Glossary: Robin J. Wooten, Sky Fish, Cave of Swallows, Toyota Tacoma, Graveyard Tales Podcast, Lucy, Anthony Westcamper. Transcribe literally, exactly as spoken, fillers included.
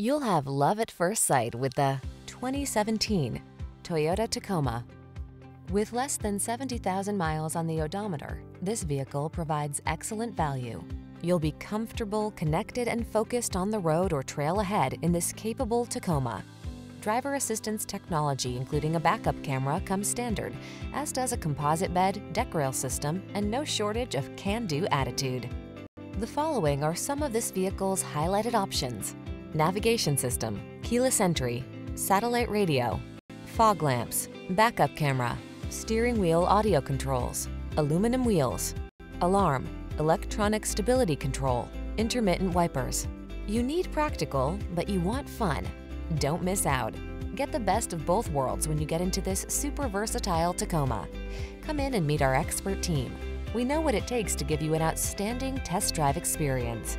You'll have love at first sight with the twenty seventeen Toyota Tacoma. With less than seventy thousand miles on the odometer, this vehicle provides excellent value. You'll be comfortable, connected, and focused on the road or trail ahead in this capable Tacoma. Driver assistance technology, including a backup camera, comes standard, as does a composite bed, deck rail system, and no shortage of can-do attitude. The following are some of this vehicle's highlighted options: navigation system, keyless entry, satellite radio, fog lamps, backup camera, steering wheel audio controls, aluminum wheels, alarm, electronic stability control, intermittent wipers. You need practical, but you want fun. Don't miss out. Get the best of both worlds when you get into this super versatile Tacoma. Come in and meet our expert team. We know what it takes to give you an outstanding test drive experience.